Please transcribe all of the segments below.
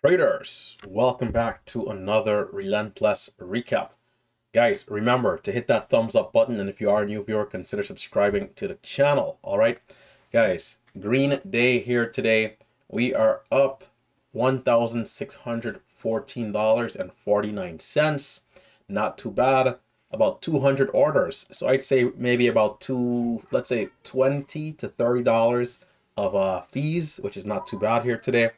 Traders, welcome back to another relentless recap. Guys, remember to hit that thumbs up button, and if you are a new viewer, consider subscribing to the channel. All right guys, green day here today. We are up $1,614.49. Not too bad, about 200 orders, so I'd say maybe about let's say $20 to $30 of fees, which is not too bad here today.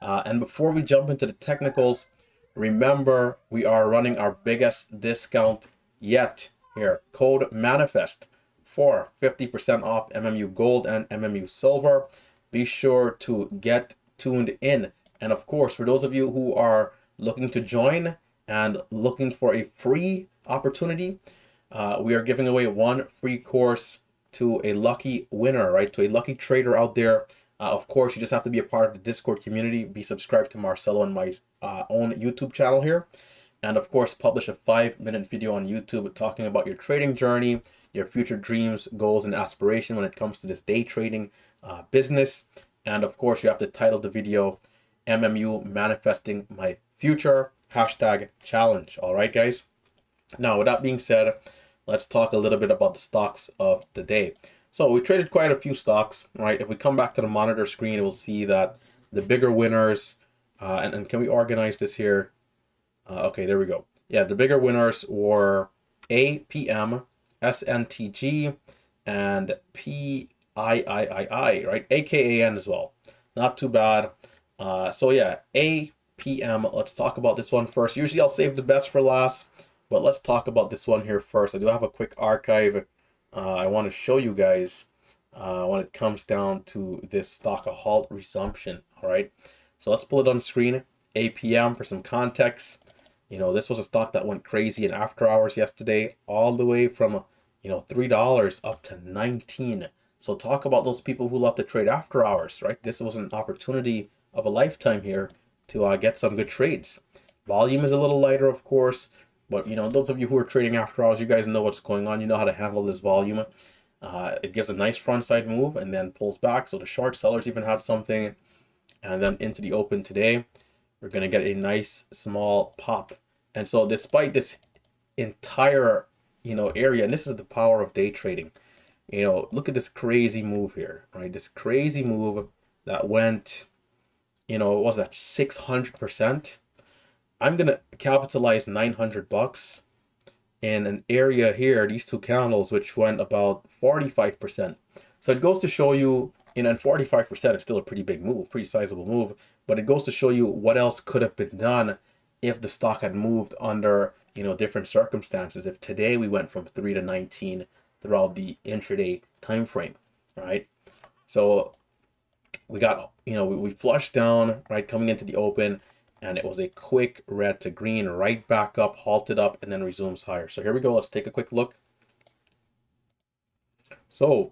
And before we jump into the technicals, remember we are running our biggest discount yet here. Code MANIFEST for 50% off MMU Gold and MMU Silver. Be sure to get tuned in. And of course, for those of you who are looking to join and looking for a free opportunity, we are giving away one free course to a lucky winner, right? To a lucky trader out there. Of course, you just have to be a part of the Discord community, be subscribed to Marcelo and my own YouTube channel here, and of course, publish a 5-minute video on YouTube talking about your trading journey, your future dreams, goals, and aspiration when it comes to this day trading business. And of course, you have to title the video, MMU Manifesting My Future, #challenge. All right, guys. Now, with that being said, let's talk a little bit about the stocks of the day. So we traded quite a few stocks, right? If we come back to the monitor screen, we'll see that the bigger winners, and can we organize this here? Okay, there we go. Yeah, the bigger winners were APM, SNTG, and PIII, right? AKAN as well. Not too bad. So yeah, APM, let's talk about this one first. Usually I'll save the best for last, but let's talk about this one here first. I do have a quick archive. I want to show you guys when it comes down to this stock, a halt resumption. All right, so let's pull it on screen. APM, for some context, you know, this was a stock that went crazy in after hours yesterday, all the way from, you know, $3 up to $19. So talk about those people who love to trade after hours, right? This was an opportunity of a lifetime here to get some good trades. Volume is a little lighter, of course. But, you know, those of you who are trading after hours, you guys know what's going on. You know how to handle this volume. It gives a nice frontside move and then pulls back. So the short sellers even had something. And then into the open today, we're going to get a nice small pop. And so despite this entire, you know, area, and this is the power of day trading. You know, look at this crazy move here, right? This crazy move that went, you know, what was that, 600%? I'm going to capitalize $900 in an area here, these two candles, which went about 45%. So it goes to show you, you know, and 45% is still a pretty big move, pretty sizable move, but it goes to show you what else could have been done if the stock had moved under, you know, different circumstances. If today we went from 3 to 19 throughout the intraday time frame, right? So we got, you know, we flushed down, right, coming into the open. And it was a quick red to green, right back up, halted up, and then resumes higher. So here we go. Let's take a quick look. So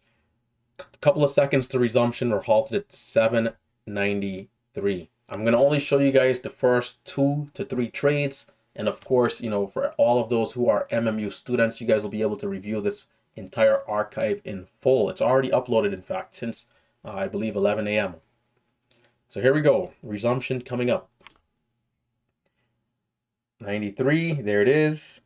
a couple of seconds to resumption. We're halted at 793. I'm going to only show you guys the first 2 to 3 trades. And of course, you know, for all of those who are MMU students, you guys will be able to review this entire archive in full. It's already uploaded, in fact, since I believe 11 a.m. So here we go, resumption coming up. 93, there it is.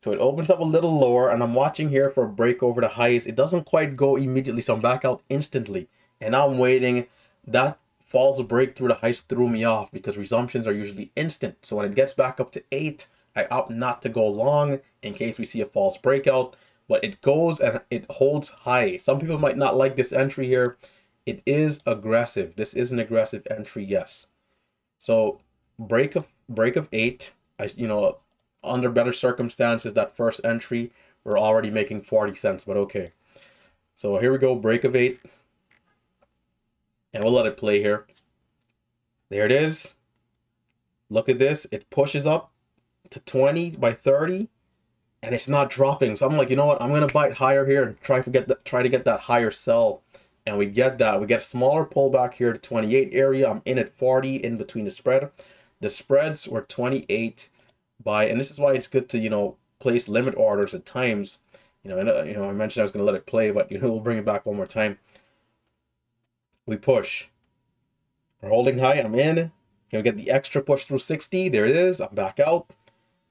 So it opens up a little lower, and I'm watching here for a break over the highs. It doesn't quite go immediately, so I'm back out instantly. And I'm waiting. That false break through the highs threw me off because resumptions are usually instant. So when it gets back up to 8, I opt not to go long in case we see a false breakout. But it goes and it holds high. Some people might not like this entry here. It is aggressive. This is an aggressive entry, yes. So break of 8, you know, under better circumstances, that first entry, we're already making 40 cents, but okay. So here we go, break of 8. And we'll let it play here. There it is. Look at this. It pushes up to 20 by 30, and it's not dropping. So I'm like, you know what? I'm going to bite higher here and try to get that higher sell. And we get that. We get a smaller pullback here to 28 area. I'm in at 40 in between the spread. The spreads were 28 by, and this is why it's good to, you know, place limit orders at times. You know, I mentioned I was going to let it play, but, you know, we'll bring it back one more time. We push. We're holding high, I'm in. Gonna get the extra push through 60. There it is, I'm back out.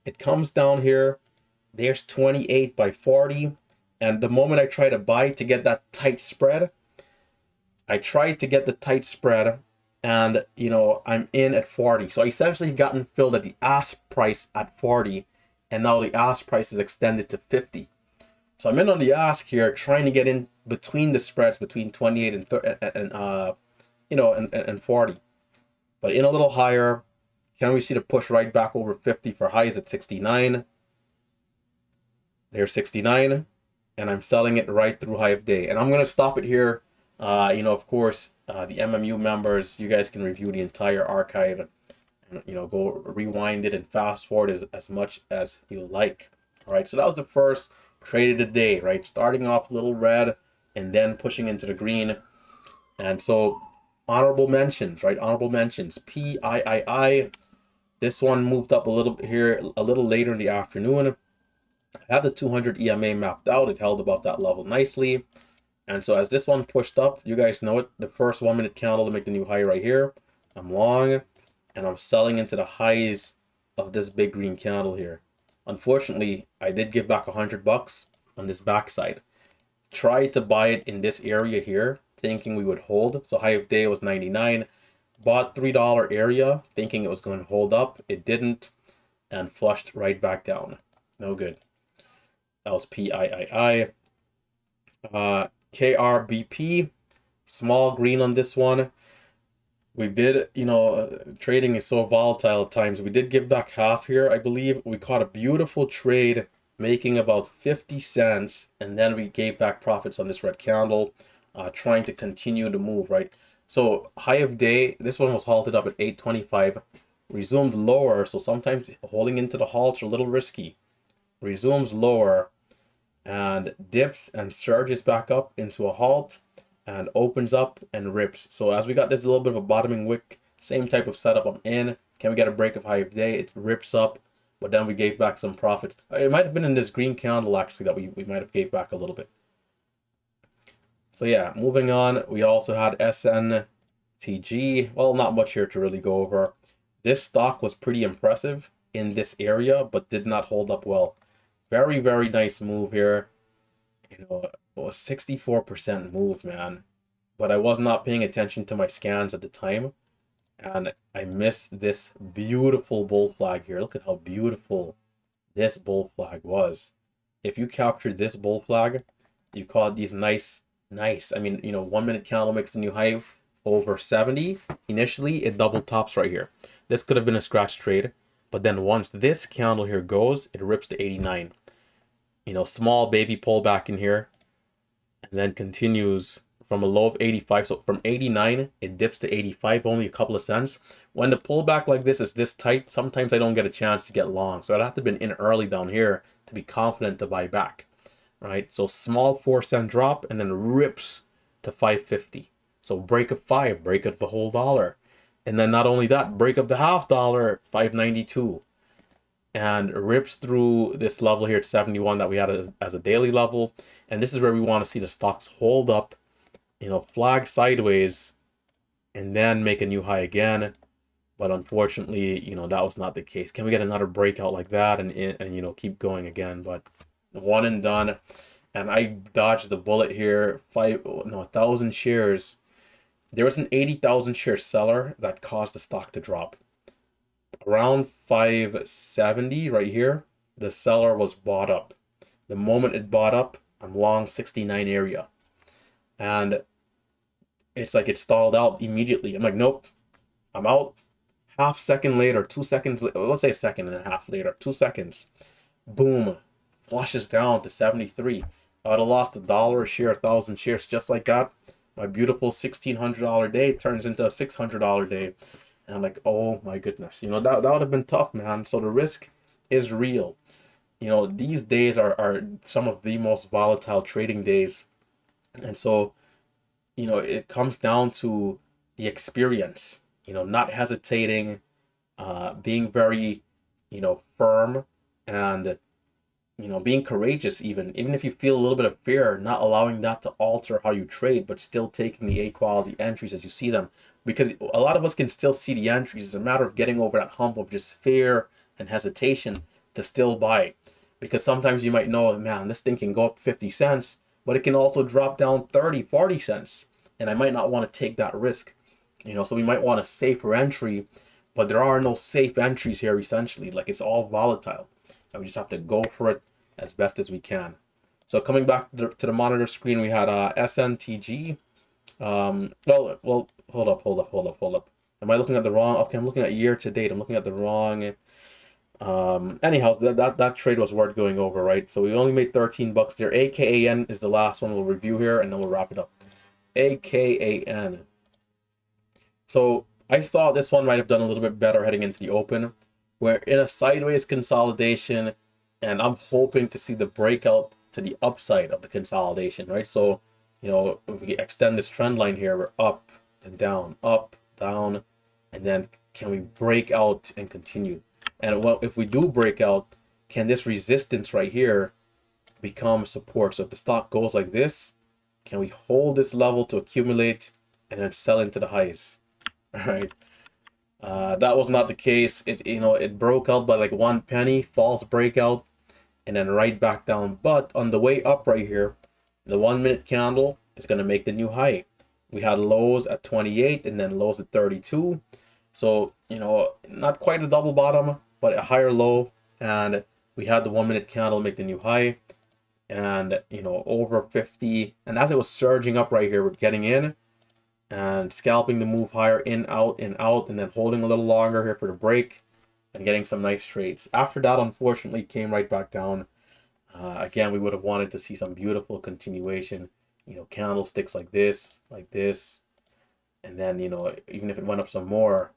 It comes down here. There's 28 by 40. And the moment I try to buy to get that tight spread, I tried to get the tight spread and, you know, I'm in at 40. So I essentially gotten filled at the ask price at 40. And now the ask price is extended to 50. So I'm in on the ask here, trying to get in between the spreads between 28 and 30, and 40. But in a little higher, can we see the push right back over 50 for highs at 69? There's 69, and I'm selling it right through high of day. And I'm gonna stop it here. You know, of course, the MMU members, you guys can review the entire archive and, you know, go rewind it and fast forward as much as you like. All right, so that was the first trade of the day, right? Starting off a little red and then pushing into the green. And so honorable mentions, right? Honorable mentions, PIII. This one moved up a little bit here, a little later in the afternoon. I had the 200 EMA mapped out. It held above that level nicely. And so as this one pushed up, you guys know it, the first 1 minute candle to make the new high right here. I'm long and I'm selling into the highs of this big green candle here. Unfortunately, I did give back $100 on this backside. Tried to buy it in this area here, thinking we would hold. So high of day was 99. Bought $3 area, thinking it was going to hold up. It didn't, and flushed right back down. No good. That was PIII. KRBP, small green on this one. We did, you know, trading is so volatile at times. We did give back half here, I believe. We caught a beautiful trade making about 50 cents, and then we gave back profits on this red candle, trying to continue to move, right? So high of day, this one was halted up at 8.25, resumed lower. So sometimes holding into the halts are a little risky. Resumes lower and dips and surges back up into a halt, and opens up and rips. So as we got this little bit of a bottoming wick, same type of setup I'm in. Can we get a break of high of day? It rips up, but then we gave back some profits. It might have been in this green candle actually that we might have gave back a little bit. So yeah, moving on, we also had SNTG. Well, not much here to really go over. This stock was pretty impressive in this area, but did not hold up well. Very, very nice move here. You know, it was 64% move, man, but I was not paying attention to my scans at the time, and I missed this beautiful bull flag here. Look at how beautiful this bull flag was. If you captured this bull flag, you caught these nice, I mean, you know, 1 minute candle makes the new high over 70. Initially it double tops right here. This could have been a scratch trade, but then once this candle here goes, it rips to 89. You know, small baby pullback in here, and then continues from a low of 85. So from 89, it dips to 85, only a couple of cents. When the pullback like this is this tight, sometimes I don't get a chance to get long. So I'd have to have been in early down here to be confident to buy back, right? So small 4 cent drop and then rips to 5.50. So break of five, break of the whole dollar. And then not only that, break of the half dollar, 5.92. And rips through this level here at 71 that we had as a daily level. And this is where we want to see the stocks hold up, you know, flag sideways, and then make a new high again. But unfortunately, you know, that was not the case. Can we get another breakout like that and you know, keep going again? But one and done. And I dodged the bullet here. 1,000 shares. There was an 80,000 share seller that caused the stock to drop. Around 570 right here, the seller was bought up. The moment it bought up, I'm long 69 area, and it's like it stalled out immediately. I'm like, nope, I'm out. Half second later, 2 seconds, let's say a second and a half later, 2 seconds, boom, flushes down to 73. I would have lost $1 a share, 1,000 shares just like that. My beautiful $1,600 day turns into a $600 day. And I'm like, oh my goodness, you know, that would have been tough, man. So the risk is real. You know, these days are some of the most volatile trading days. And so, you know, it comes down to the experience, you know, not hesitating, being very, you know, firm, and, you know, being courageous, even if you feel a little bit of fear, not allowing that to alter how you trade, but still taking the A quality entries as you see them. because a lot of us can still see the entries. It's a matter of getting over that hump of just fear and hesitation to still buy it. Because sometimes you might know, man, this thing can go up 50 cents, but it can also drop down 30, 40 cents. And I might not want to take that risk, you know, so we might want a safer entry, but there are no safe entries here, essentially. Like, it's all volatile and we just have to go for it as best as we can. So coming back to the monitor screen, we had SNTG. Well, hold up. Am I looking at the wrong? Okay, I'm looking at year to date. I'm looking at the wrong. Anyhow, that trade was worth going over, right? So we only made 13 bucks there. AKAN is the last one we'll review here, and then we'll wrap it up. AKAN. So I thought this one might have done a little bit better heading into the open. We're in a sideways consolidation, and I'm hoping to see the breakout to the upside of the consolidation, right? So, you know, if we extend this trend line here, we're up and down, up, down, and then can we break out and continue? And if we do break out, can this resistance right here become support? So if the stock goes like this, can we hold this level to accumulate and then sell into the highs? All right. That was not the case. It, you know, it broke out by like 1 penny, false breakout, and then right back down. But on the way up right here, the 1 minute candle is going to make the new high. We had lows at 28 and then lows at 32. So, you know, not quite a double bottom, but a higher low, and we had the 1 minute candle make the new high, and you know, over 50, and as it was surging up right here, we're getting in and scalping the move higher, in out, and then holding a little longer here for the break and getting some nice trades. After that, unfortunately, came right back down. Again, we would have wanted to see some beautiful continuation, you know, candlesticks like this, and then, you know, even if it went up some more,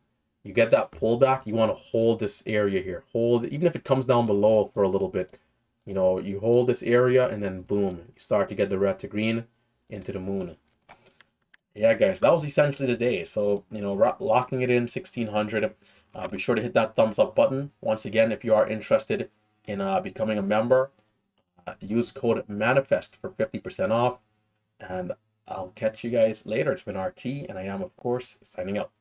you get that pullback, you want to hold this area here, hold, even if it comes down below for a little bit, you know, you hold this area, and then boom, you start to get the red to green into the moon. Yeah, guys, that was essentially the day. So, you know, locking it in 1600. Be sure to hit that thumbs up button. Once again, if you are interested in becoming a member, use code MANIFEST for 50% off. And I'll catch you guys later. It's been RT, and I am, of course, signing out.